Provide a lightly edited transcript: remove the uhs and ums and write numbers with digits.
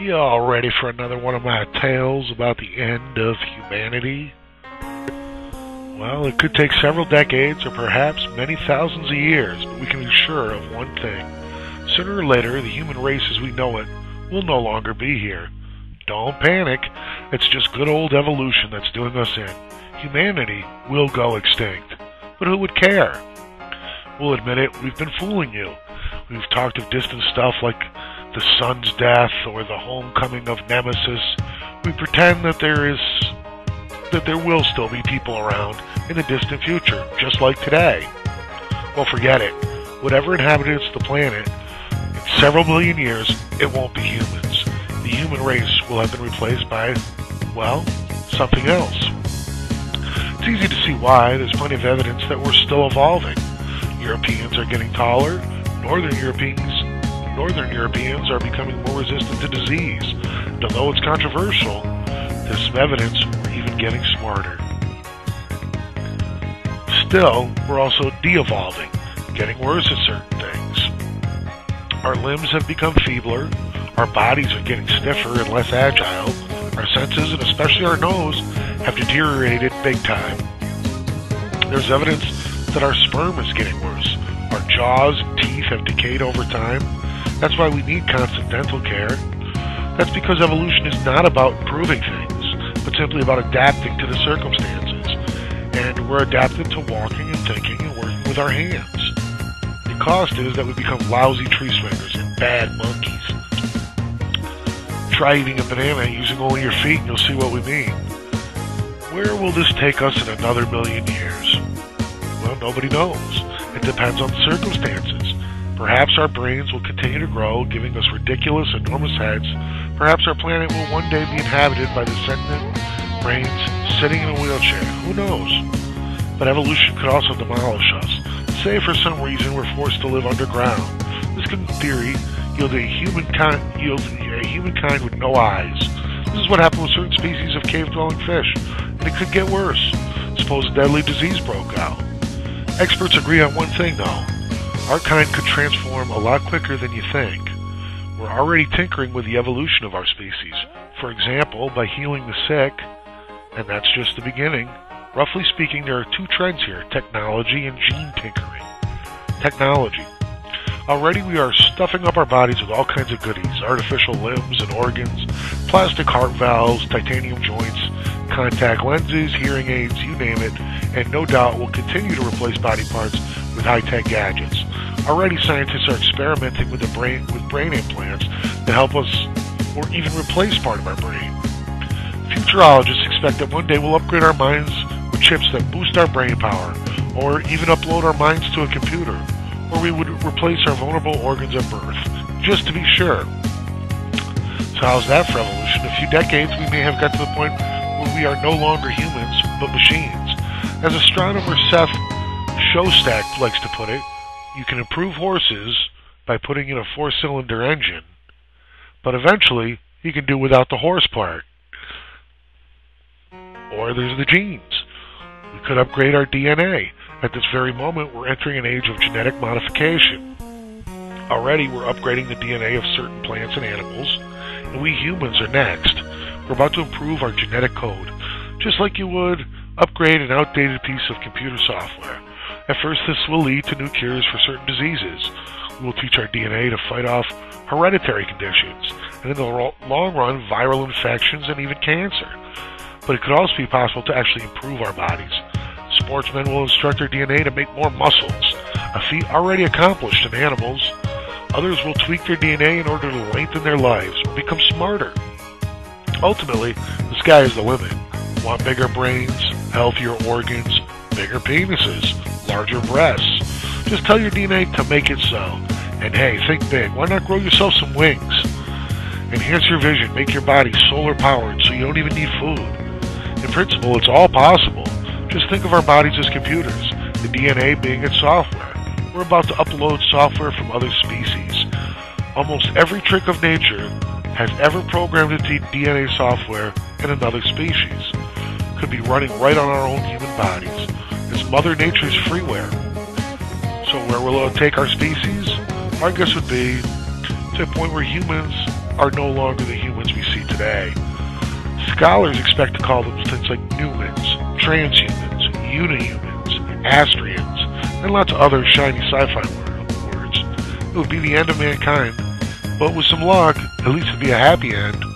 Y'all ready for another one of my tales about the end of humanity? Well, it could take several decades or perhaps many thousands of years, but we can be sure of one thing. Sooner or later, the human race as we know it will no longer be here. Don't panic. It's just good old evolution that's doing us in. Humanity will go extinct. But who would care? We'll admit it, we've been fooling you. We've talked of distant stuff like the sun's death or the homecoming of Nemesis. We pretend that there will still be people around in the distant future, just like today. Well, forget it. Whatever inhabits the planet, in several million years, it won't be humans. The human race will have been replaced by, well, something else. It's easy to see why. There's plenty of evidence that we're still evolving. Europeans are getting taller. Northern Europeans are becoming more resistant to disease, and although it's controversial, there's some evidence we're even getting smarter. Still, we're also de-evolving, getting worse at certain things. Our limbs have become feebler, our bodies are getting stiffer and less agile, our senses, and especially our nose, have deteriorated big time. There's evidence that our sperm is getting worse, our jaws and teeth have decayed over time. That's why we need constant dental care. That's because evolution is not about improving things, but simply about adapting to the circumstances. And we're adapted to walking and thinking and working with our hands. The cost is that we become lousy tree swingers and bad monkeys. Try eating a banana using only your feet and you'll see what we mean. Where will this take us in another million years? Well, nobody knows. It depends on the circumstances. Perhaps our brains will continue to grow, giving us ridiculous, enormous heads. Perhaps our planet will one day be inhabited by the sentient brains sitting in a wheelchair. Who knows? But evolution could also demolish us. Say for some reason we're forced to live underground. This could, in theory, yield a humankind with no eyes. This is what happened with certain species of cave-dwelling fish. And it could get worse. Suppose a deadly disease broke out. Experts agree on one thing, though. Our kind could transform a lot quicker than you think. We're already tinkering with the evolution of our species. For example, by healing the sick, and that's just the beginning. Roughly speaking, there are two trends here, technology and gene tinkering. Technology. Already we are stuffing up our bodies with all kinds of goodies, artificial limbs and organs, plastic heart valves, titanium joints, contact lenses, hearing aids, you name it, and no doubt will continue to replace body parts with high-tech gadgets. Already scientists are experimenting with brain implants to help us or even replace part of our brain. Futurologists expect that one day we'll upgrade our minds with chips that boost our brain power, or even upload our minds to a computer, or we would replace our vulnerable organs at birth, just to be sure. So how's that for evolution? In a few decades we may have got to the point where we are no longer humans, but machines. As astronomer Seth Shostak likes to put it, you can improve horses by putting in a four-cylinder engine, but eventually you can do without the horse part. Or there's the genes. We could upgrade our DNA. At this very moment, we're entering an age of genetic modification. Already, we're upgrading the DNA of certain plants and animals, and we humans are next. We're about to improve our genetic code, just like you would upgrade an outdated piece of computer software. At first, this will lead to new cures for certain diseases. We will teach our DNA to fight off hereditary conditions, and in the long run, viral infections and even cancer. But it could also be possible to actually improve our bodies. Sportsmen will instruct their DNA to make more muscles, a feat already accomplished in animals. Others will tweak their DNA in order to lengthen their lives, become smarter. Ultimately, the sky is the limit. Want bigger brains, healthier organs, bigger penises, larger breasts. Just tell your DNA to make it so. And hey, think big. Why not grow yourself some wings? Enhance your vision. Make your body solar powered so you don't even need food. In principle, it's all possible. Just think of our bodies as computers, the DNA being its software. We're about to upload software from other species. Almost every trick of nature has ever programmed into DNA software in another species. Could be running right on our own human bodies. It's Mother Nature's freeware. So where will it take our species? Our guess would be to a point where humans are no longer the humans we see today. Scholars expect to call them things like Newmans, transhumans, unihumans, Astrians, and lots of other shiny sci-fi words. It would be the end of mankind, but with some luck, at least it would be a happy end.